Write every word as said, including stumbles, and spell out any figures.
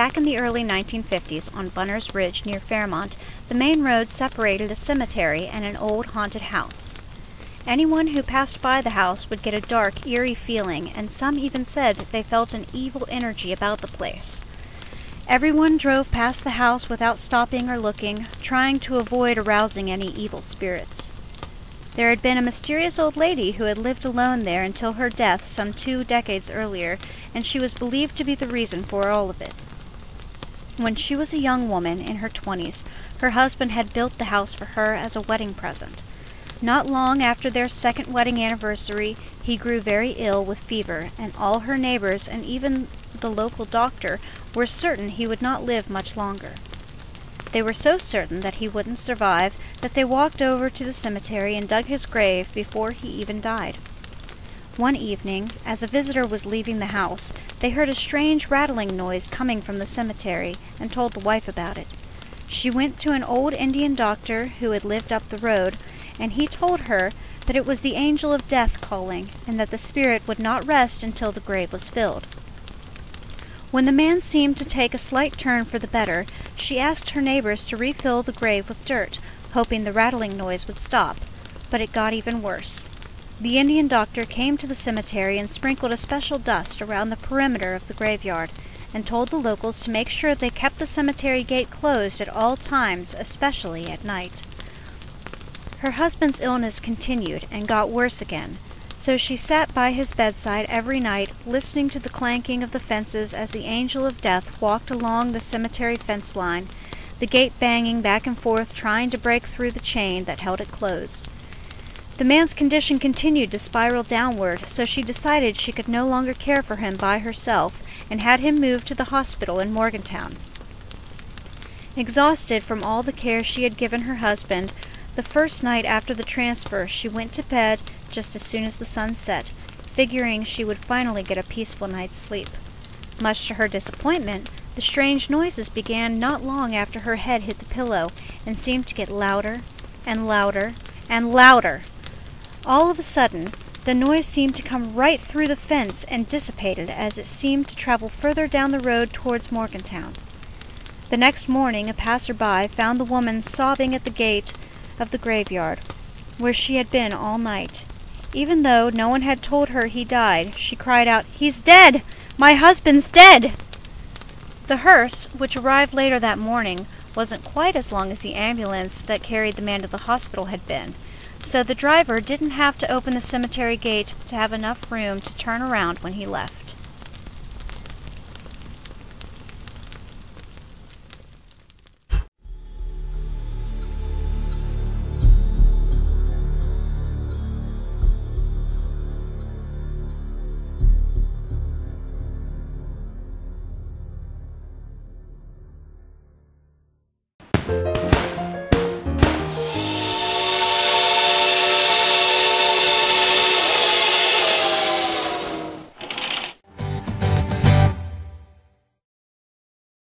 Back in the early nineteen fifties, on Bunners Ridge near Fairmont, the main road separated a cemetery and an old haunted house. Anyone who passed by the house would get a dark, eerie feeling, and some even said that they felt an evil energy about the place. Everyone drove past the house without stopping or looking, trying to avoid arousing any evil spirits. There had been a mysterious old lady who had lived alone there until her death some two decades earlier, and she was believed to be the reason for all of it. When she was a young woman in her twenties, her husband had built the house for her as a wedding present. Not long after their second wedding anniversary, he grew very ill with fever, and all her neighbors and even the local doctor were certain he would not live much longer. They were so certain that he wouldn't survive that they walked over to the cemetery and dug his grave before he even died. One evening, as a visitor was leaving the house, they heard a strange rattling noise coming from the cemetery and told the wife about it. She went to an old Indian doctor who had lived up the road, and he told her that it was the angel of death calling, and that the spirit would not rest until the grave was filled. When the man seemed to take a slight turn for the better, she asked her neighbors to refill the grave with dirt, hoping the rattling noise would stop, but it got even worse. The Indian doctor came to the cemetery and sprinkled a special dust around the perimeter of the graveyard, and told the locals to make sure they kept the cemetery gate closed at all times, especially at night. Her husband's illness continued and got worse again, so she sat by his bedside every night, listening to the clanking of the fences as the angel of death walked along the cemetery fence line, the gate banging back and forth, trying to break through the chain that held it closed. The man's condition continued to spiral downward, so she decided she could no longer care for him by herself and had him moved to the hospital in Morgantown. Exhausted from all the care she had given her husband, the first night after the transfer, she went to bed just as soon as the sun set, figuring she would finally get a peaceful night's sleep. Much to her disappointment, the strange noises began not long after her head hit the pillow and seemed to get louder and louder and louder. All of a sudden, the noise seemed to come right through the fence and dissipated as it seemed to travel further down the road towards Morgantown. The next morning, a passerby found the woman sobbing at the gate of the graveyard, where she had been all night. Even though no one had told her he died, she cried out, "He's dead! My husband's dead!" The hearse, which arrived later that morning, wasn't quite as long as the ambulance that carried the man to the hospital had been, so the driver didn't have to open the cemetery gate to have enough room to turn around when he left.